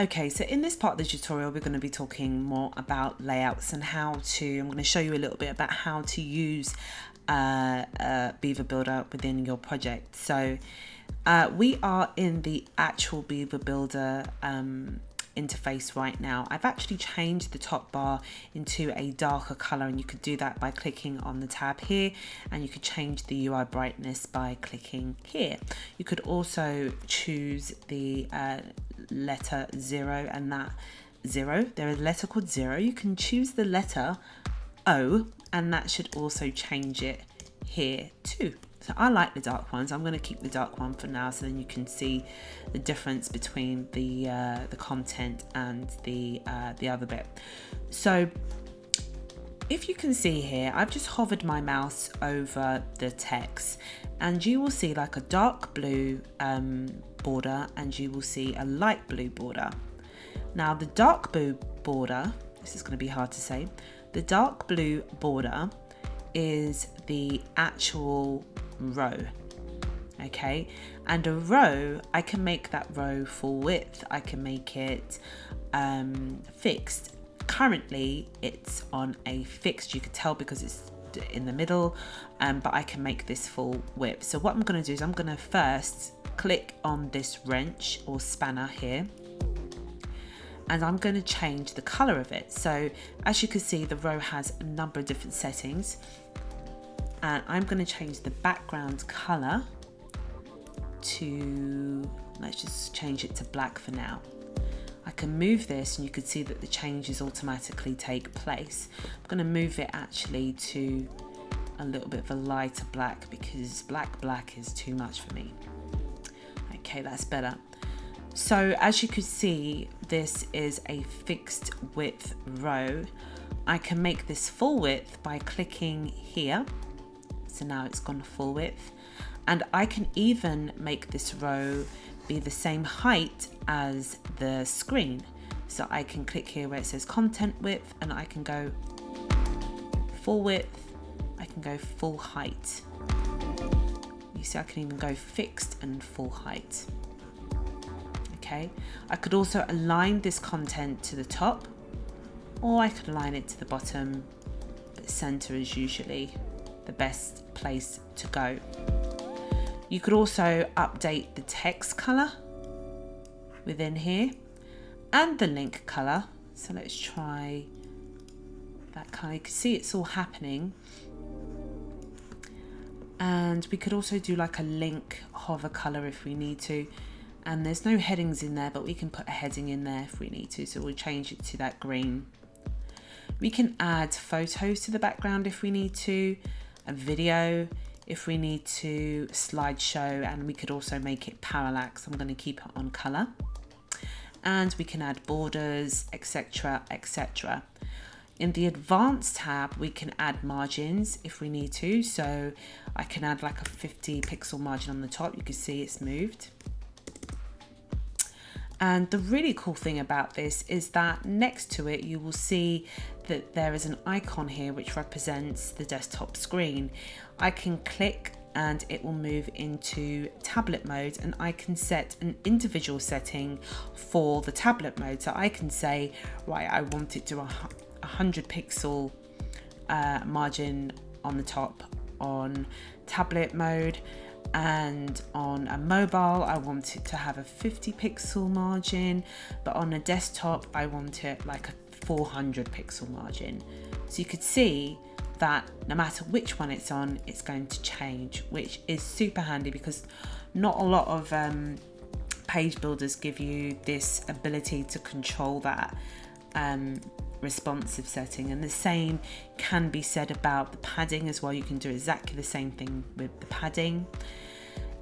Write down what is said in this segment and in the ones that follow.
Okay, so in this part of the tutorial, we're going to be talking more about layouts and I'm going to show you a little bit about how to use Beaver Builder within your project. So we are in the actual Beaver Builder interface right now. I've actually changed the top bar into a darker color, and you could do that by clicking on the tab here, and you could change the UI brightness by clicking here. You could also choose the letter 0 and that 0. There is a letter called 0. You can choose the letter O, and that should also change it here too. So I like the dark ones. I'm going to keep the dark one for now, so then you can see the difference between the content and the other bit. So if you can see here, I've just hovered my mouse over the text, and you will see like a dark blue border, and you will see a light blue border. Now the dark blue border, this is going to be hard to say, the dark blue border is the actual row, okay? And a row, I can make that row full width, I can make it fixed. Currently it's on a fixed, you could tell because it's in the middle, but I can make this full width. So what I'm going to do is I'm going to first click on this wrench or spanner here, and I'm going to change the color of it. So as you can see, the row has a number of different settings, and I'm going to change the background color to, let's just change it to black for now. I can move this, and you can see that the changes automatically take place. I'm going to move it actually to a little bit of a lighter black, because black is too much for me. Okay, that's better. So as you can see, this is a fixed width row. I can make this full width by clicking here. So now it's gone full width, and I can even make this row be the same height as the screen. So I can click here where it says content width, and I can go full width, I can go full height. You see, I can even go fixed and full height. Okay, I could also align this content to the top, or I could align it to the bottom, but center is usually the best place to go. You could also update the text color within here and the link color. So let's try that color. You can see it's all happening. And we could also do like a link hover color if we need to. And there's no headings in there, but we can put a heading in there if we need to. So we'll change it to that green. We can add photos to the background if we need to, a video if we need to, slideshow, and we could also make it parallax. I'm going to keep it on color. And we can add borders, etc., etc. In the advanced tab, we can add margins if we need to. So I can add like a 50 pixel margin on the top. You can see it's moved. And the really cool thing about this is that next to it, you will see that there is an icon here which represents the desktop screen. I can click and it will move into tablet mode, and I can set an individual setting for the tablet mode. So I can say, right, I want it to 100 pixel margin on the top on tablet mode. And on a mobile, I want it to have a 50 pixel margin, but on a desktop, I want it like a 400 pixel margin. So you could see that no matter which one it's on, it's going to change, which is super handy because not a lot of page builders give you this ability to control that responsive setting. And the same can be said about the padding as well. You can do exactly the same thing with the padding.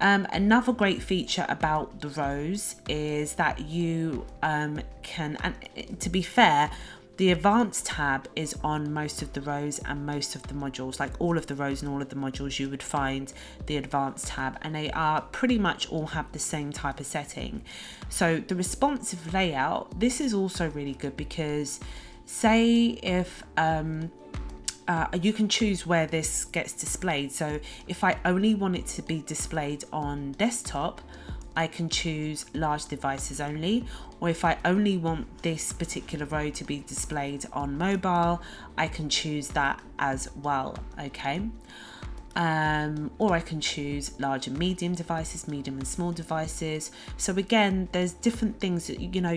Another great feature about the rows is that you can, and to be fair, the advanced tab is on most of the rows and most of the modules, like all of the rows and all of the modules, you would find the advanced tab, and they are pretty much all have the same type of setting. So the responsive layout, this is also really good because say if you can choose where this gets displayed. So if I only want it to be displayed on desktop, I can choose large devices only, or if I only want this particular row to be displayed on mobile, I can choose that as well, okay? Or I can choose large and medium devices, medium and small devices. So again, there's different things that, you know,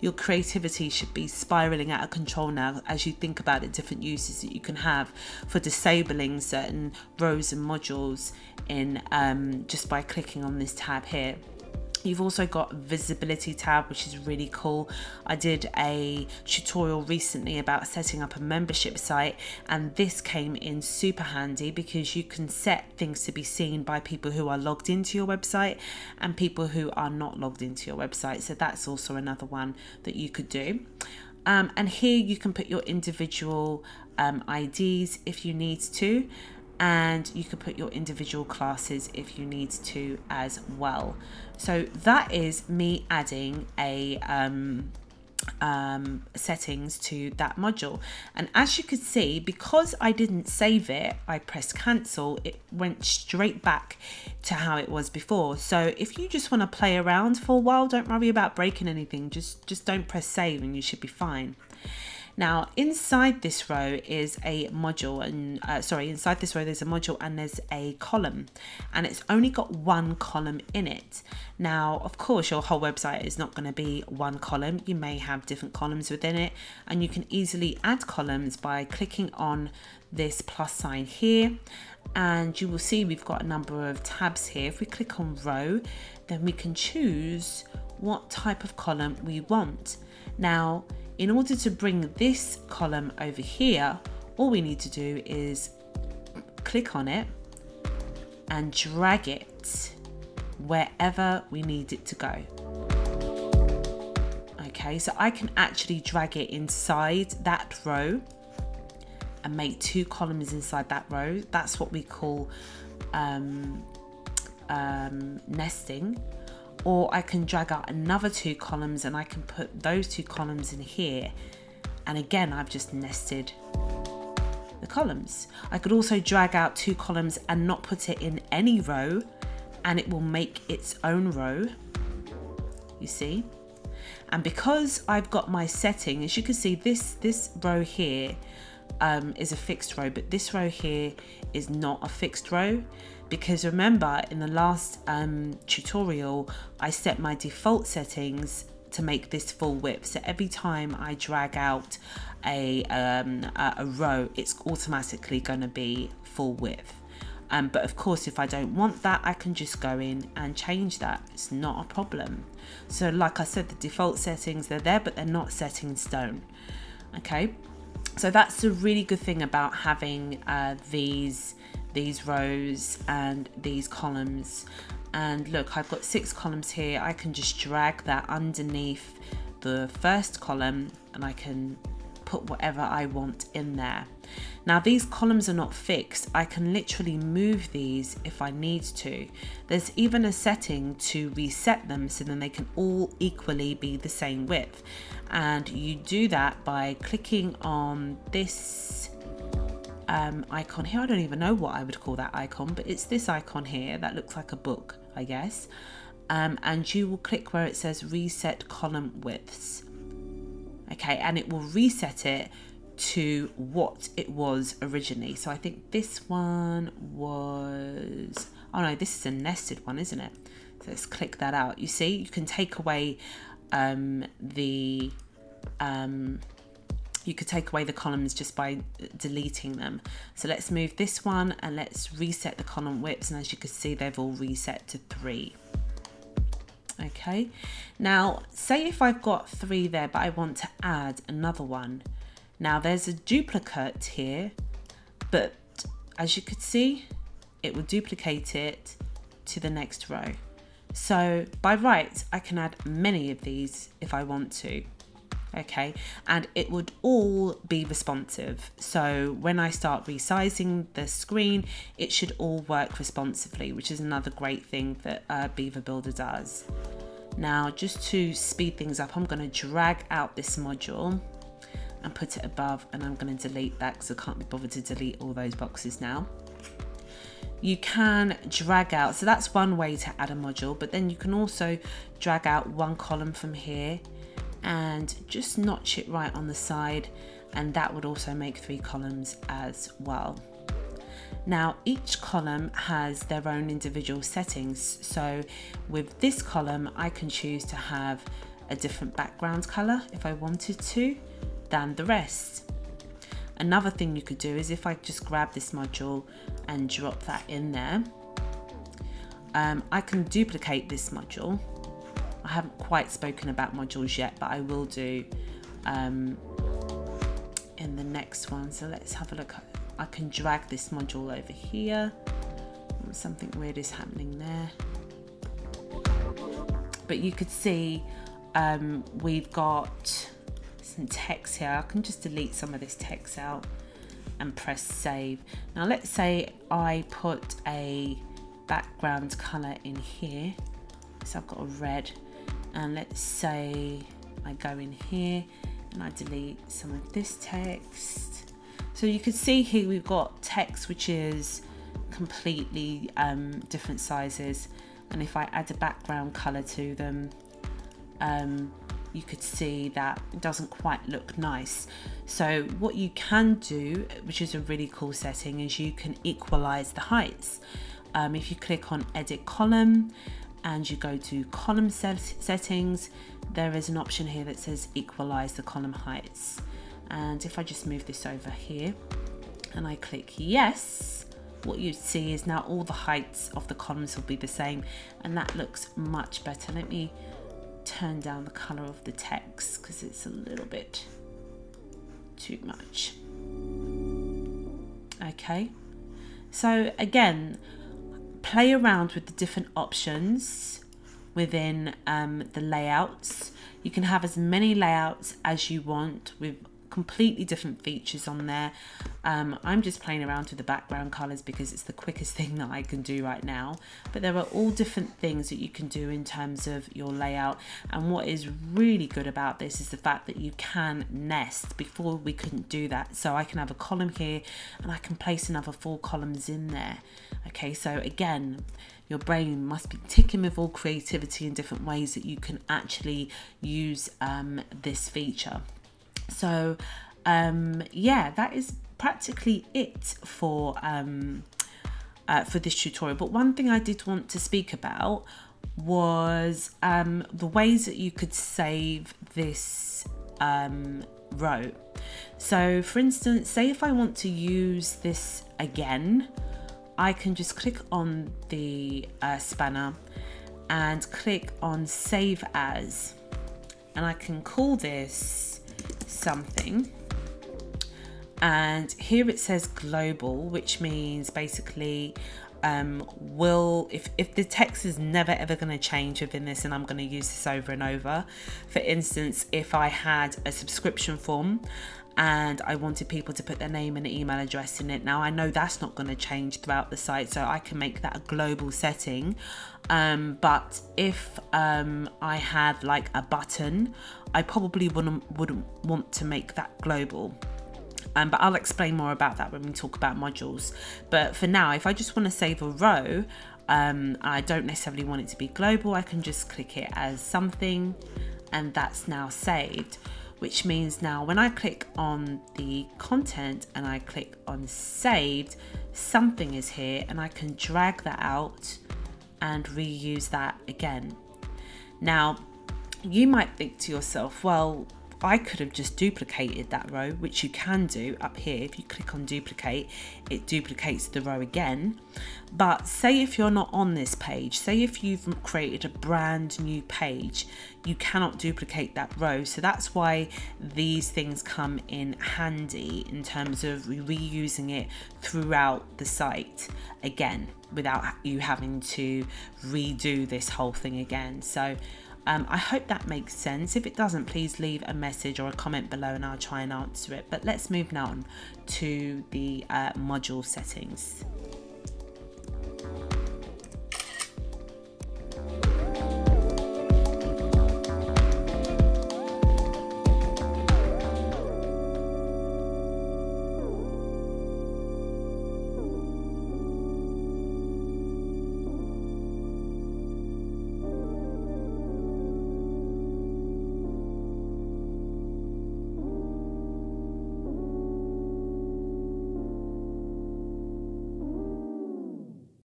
your creativity should be spiraling out of control now as you think about the different uses that you can have for disabling certain rows and modules in just by clicking on this tab here. You've also got visibility tab, which is really cool. I did a tutorial recently about setting up a membership site, and this came in super handy because you can set things to be seen by people who are logged into your website and people who are not logged into your website. So that's also another one that you could do. And here you can put your individual IDs if you need to, and you can put your individual classes if you need to as well. So that is me adding a settings to that module, and as you could see, because I didn't save it, I pressed cancel, it went straight back to how it was before. So if you just want to play around for a while, don't worry about breaking anything, just don't press save and you should be fine. Now, inside this row is a module, and inside this row there's a module and there's a column, and it's only got one column in it. Now, of course, your whole website is not going to be one column. You may have different columns within it, and you can easily add columns by clicking on this plus sign here, and you will see we've got a number of tabs here. If we click on row, then we can choose what type of column we want. Now, in order to bring this column over here, all we need to do is click on it and drag it wherever we need it to go. Okay, so I can actually drag it inside that row and make two columns inside that row. That's what we call nesting. Or I can drag out another two columns and I can put those two columns in here. And again, I've just nested the columns. I could also drag out two columns and not put it in any row, and it will make its own row, you see? And because I've got my setting, as you can see, this row here is a fixed row, but this row here is not a fixed row, because remember in the last tutorial I set my default settings to make this full width. So every time I drag out a row, it's automatically going to be full width, but of course if I don't want that, I can just go in and change that. It's not a problem. So like I said, the default settings, they're there, but they're not set in stone, okay? So that's the really good thing about having these rows and these columns. And look, I've got 6 columns here. I can just drag that underneath the first column and I can put whatever I want in there. Now, these columns are not fixed. I can literally move these if I need to. There's even a setting to reset them so then they can all equally be the same width. And you do that by clicking on this icon here. I don't even know what I would call that icon, but it's this icon here that looks like a book, I guess. And you will click where it says reset column widths. Okay, and it will reset it to what it was originally. So I think this one was, oh no, this is a nested one, isn't it? So let's click that out. You see, you can take away you could take away the columns just by deleting them. So let's move this one and let's reset the column widths, and as you can see, they've all reset to 3. Okay, now say if I've got 3 there, but I want to add another one. Now there's a duplicate here, but as you could see, it will duplicate it to the next row. So by rights, I can add many of these if I want to. Okay, and it would all be responsive. So when I start resizing the screen, it should all work responsively, which is another great thing that Beaver Builder does. Now, just to speed things up, I'm going to drag out this module and put it above, and I'm going to delete that because I can't be bothered to delete all those boxes now. you can drag out. So that's one way to add a module, but then you can also drag out one column from here and just notch it right on the side, and that would also make 3 columns as well. Now each column has their own individual settings. So with this column, I can choose to have a different background color if I wanted to than the rest. Another thing you could do is if I just grab this module and drop that in there, I can duplicate this module. I haven't quite spoken about modules yet, but I will do in the next one. So let's have a look. I can drag this module over here. Something weird is happening there. But you could see we've got some text here. I can just delete some of this text out and press save. Now let's say I put a background color in here. So I've got a red, and let's say I go in here and I delete some of this text. So you can see here we've got text which is completely different sizes, and if I add a background color to them, you could see that it doesn't quite look nice. So what you can do, which is a really cool setting, is you can equalize the heights. If you click on edit column and you go to column settings, there is an option here that says equalize the column heights. And if I just move this over here and I click yes, what you'd see is now all the heights of the columns will be the same, and that looks much better. Let me turn down the color of the text because it's a little bit too much. Okay, so again, play around with the different options within the layouts. You can have as many layouts as you want with completely different features on there. I'm just playing around with the background colors because it's the quickest thing that I can do right now, but there are all different things that you can do in terms of your layout. And what is really good about this is the fact that you can nest. Before we couldn't do that. So I can have a column here and I can place another 4 columns in there. Okay, so again, your brain must be ticking with all creativity in different ways that you can actually use this feature. So yeah, that is practically it for this tutorial. But one thing I did want to speak about was the ways that you could save this row. So for instance, say if I want to use this again, I can just click on the spanner and click on save as, and I can call this something, and here it says global, which means basically if the text is never ever going to change within this, and I'm going to use this over and over. For instance, if I had a subscription form and I wanted people to put their name and email address in it, now I know that's not going to change throughout the site, so I can make that a global setting. But if I had like a button, I probably wouldn't want to make that global. But I'll explain more about that when we talk about modules. But for now, if I just want to save a row, I don't necessarily want it to be global. I can just click it as something, and that's now saved, which means now when I click on the content and I click on saved, something is here, and I can drag that out and reuse that again. Now, you might think to yourself, well, I could have just duplicated that row, which you can do up here. If you click on duplicate, it duplicates the row again. But say if you're not on this page, say if you've created a brand new page, you cannot duplicate that row. So that's why these things come in handy in terms of reusing it throughout the site again, without you having to redo this whole thing again. So I hope that makes sense. If it doesn't, please leave a message or a comment below and I'll try and answer it. But let's move now on to the module settings.